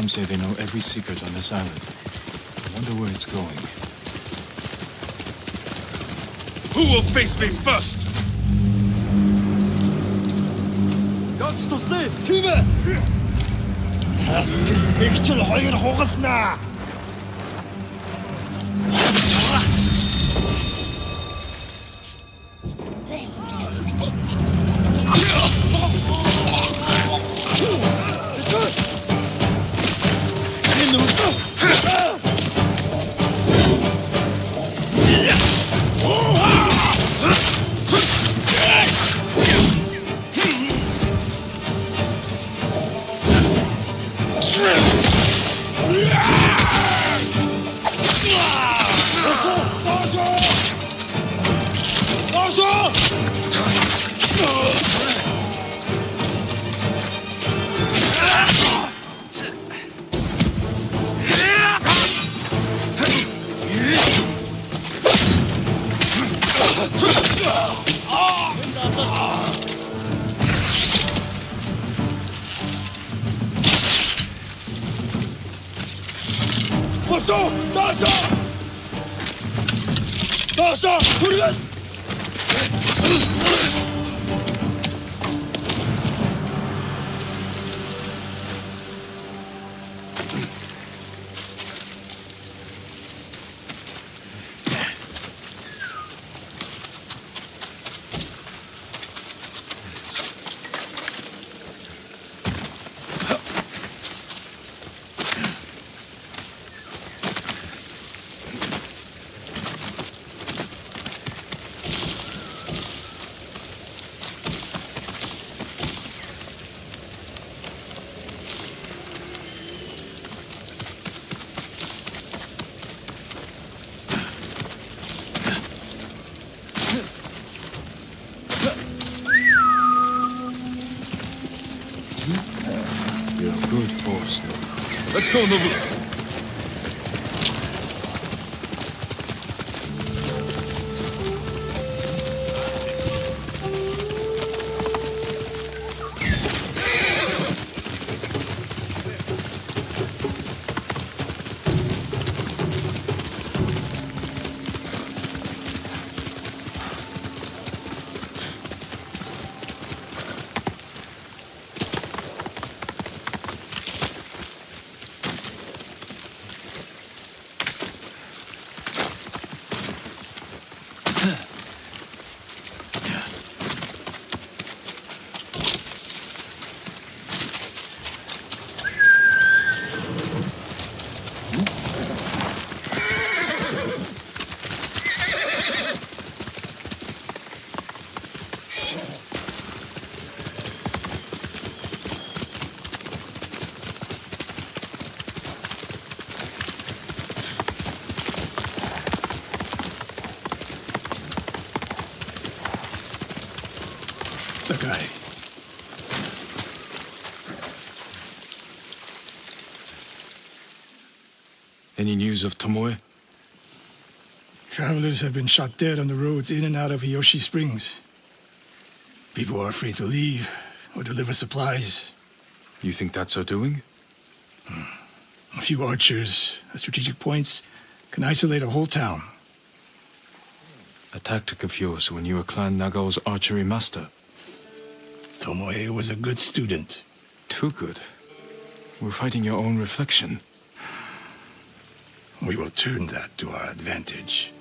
They say they know every secret on this island. I wonder where it's going. Who will face me first? Gods to sleep! Team! Has ikchil хоёр хугалнаа. Let's go, Nobu. Any news of Tomoe? Travelers have been shot dead on the roads in and out of Hiyoshi Springs. People are free to leave or deliver supplies. You think that's her doing? A few archers at strategic points can isolate a whole town. A tactic of yours when you were Clan Nagao's archery master. Tomoe was a good student. Too good. We're fighting your own reflection. We will turn that to our advantage.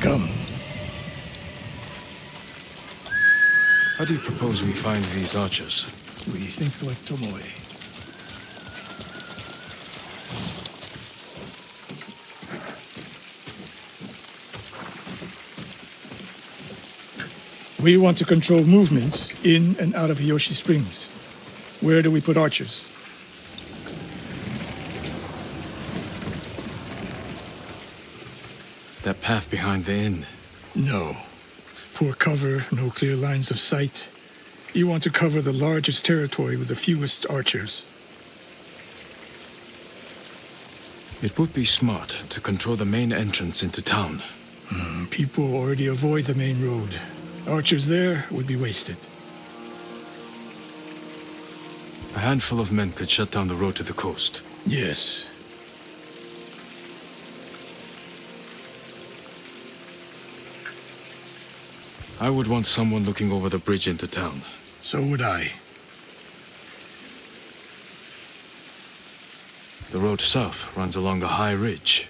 Come. How do you propose we find these archers? We think like Tomoe. We want to control movement in and out of Hiyoshi Springs. Where do we put archers? That path behind the inn. No. Poor cover, no clear lines of sight. You want to cover the largest territory with the fewest archers. It would be smart to control the main entrance into town. People already avoid the main road. Archers there would be wasted. A handful of men could shut down the road to the coast. Yes. I would want someone looking over the bridge into town. So would I. The road south runs along a high ridge.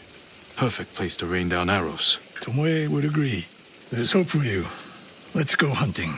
Perfect place to rain down arrows. Tomoe would agree. There's hope for you. Let's go hunting.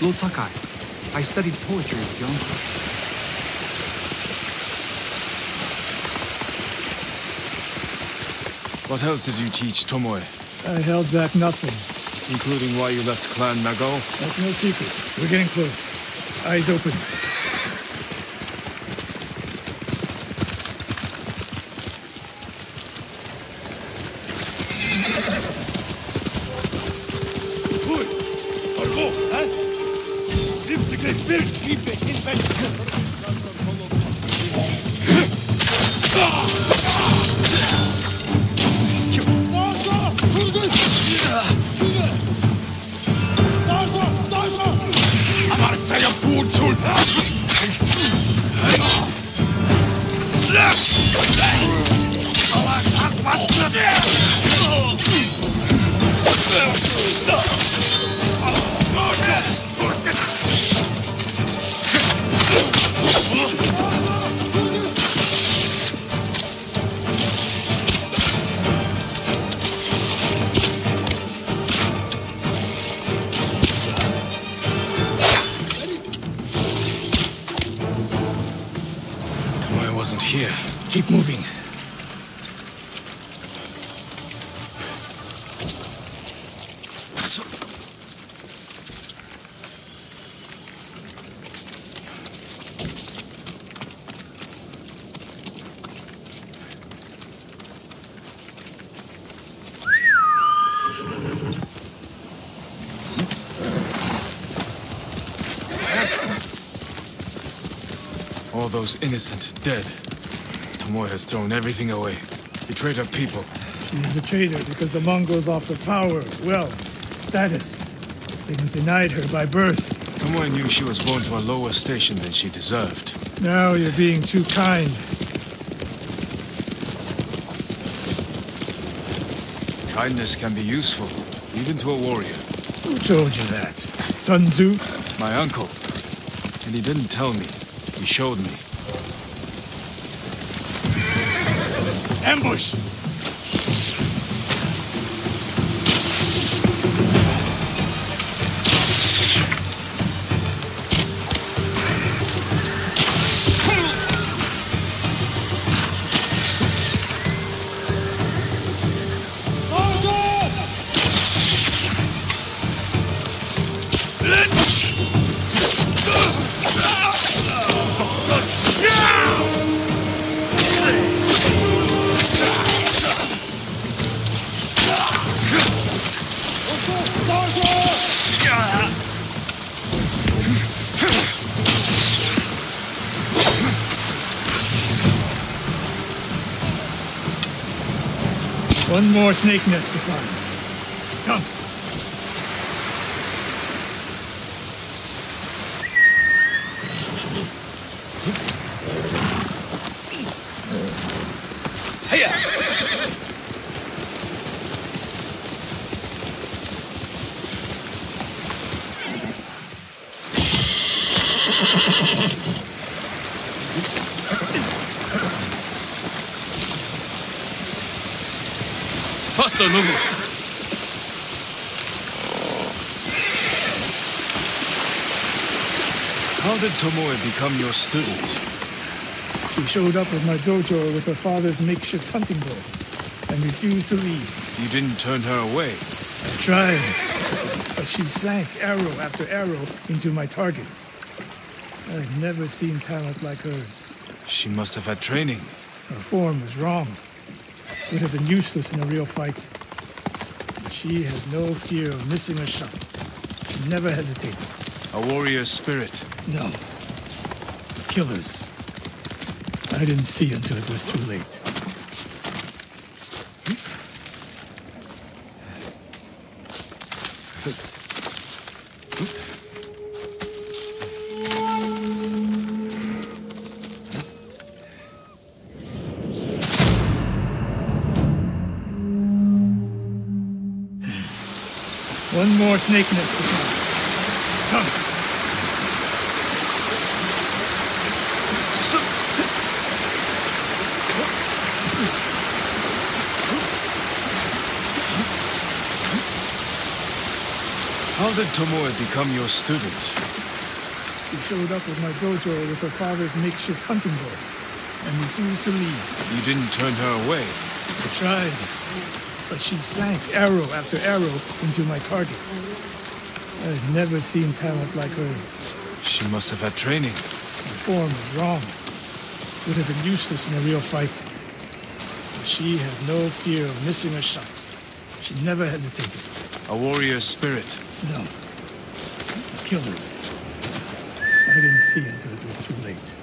Lord Sakai, I studied poetry with Yonkai. What else did you teach Tomoe? I held back nothing. Including why you left Clan Nagao? That's no secret. We're getting close. Eyes open. Those innocent, dead. Tomoe has thrown everything away. Betrayed her people. She is a traitor because the Mongols offer power, wealth, status. Things denied her by birth. Tomoe knew she was born to a lower station than she deserved. Now you're being too kind. Kindness can be useful, even to a warrior. Who told you that? Sun Tzu? My uncle. And he didn't tell me. He showed me. Ambush! One more snake nest to find. Come. Hiya! Faster, Nobu! How did Tomoe become your student? She showed up at my dojo with her father's makeshift hunting bow and refused to leave. You didn't turn her away? I tried, but she sank arrow after arrow into my targets. I've never seen talent like hers. She must have had training. Her form was wrong. Would have been useless in a real fight. But she had no fear of missing a shot. She never hesitated. A warrior's spirit. No. Killers. I didn't see until it was too late. One more snake nest to find. Come. How did Tomoe become your student? She showed up at my dojo with her father's makeshift hunting bow and refused to leave. You didn't turn her away? I tried, but she sank arrow after arrow into my targets. I've never seen talent like hers. She must have had training. Her form was wrong. Would have been useless in a real fight. But she had no fear of missing a shot. She never hesitated. A warrior's spirit. No. Killers. I didn't see until it was too late.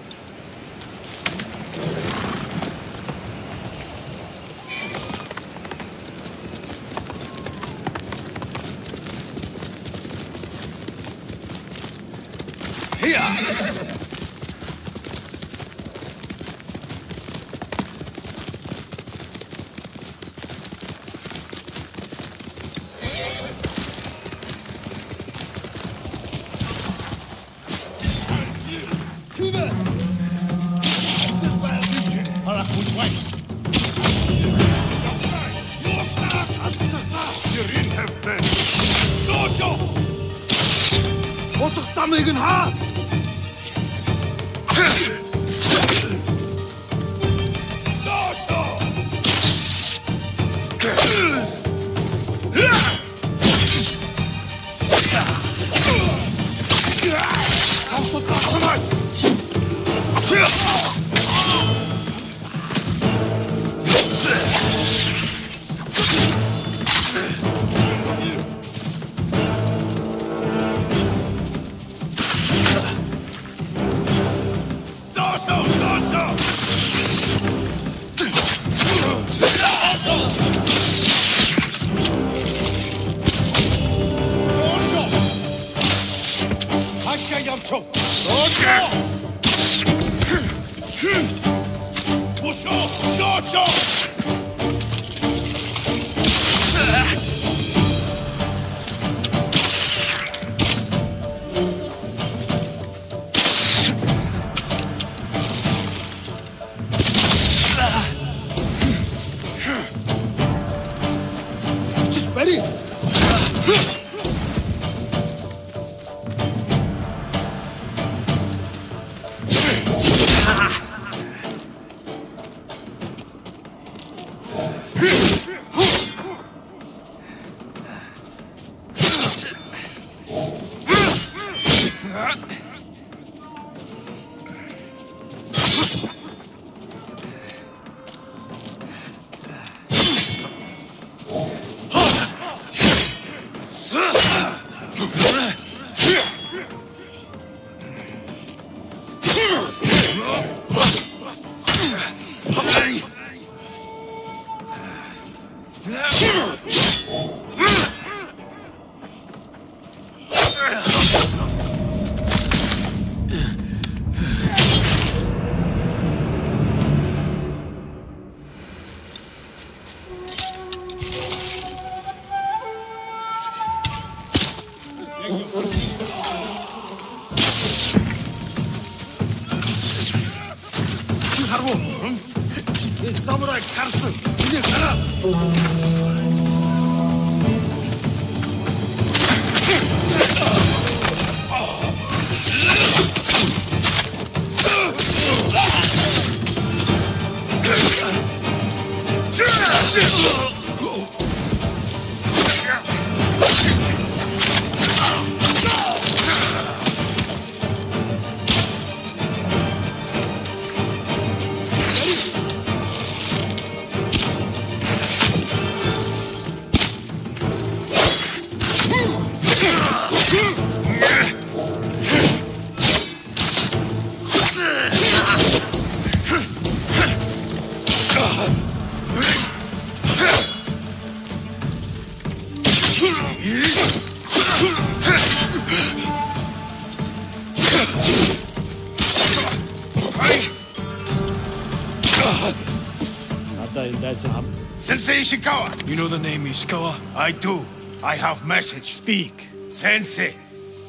Sensei Ishikawa! You know the name Ishikawa? I do. I have message. Speak. Sensei,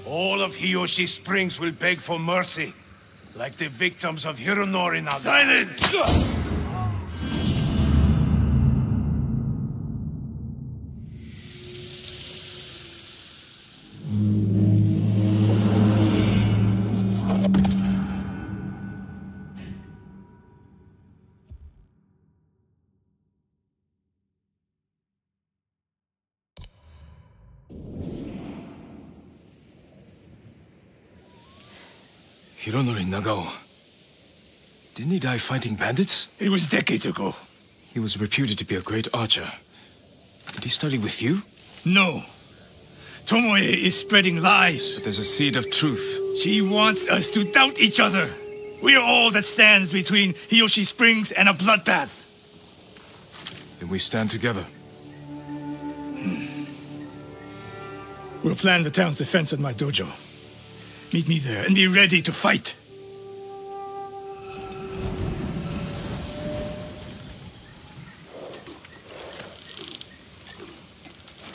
all of Hiyoshi Springs will beg for mercy. Like the victims of Hironori now. Silence! Hironori Nagao. Didn't he die fighting bandits? It was decades ago. He was reputed to be a great archer. Did he study with you? No. Tomoe is spreading lies. But there's a seed of truth. She wants us to doubt each other. We are all that stands between Hiyoshi Springs and a bloodbath. Then we stand together. We'll plan the town's defense at my dojo. Meet me there and be ready to fight.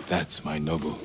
That's my noble.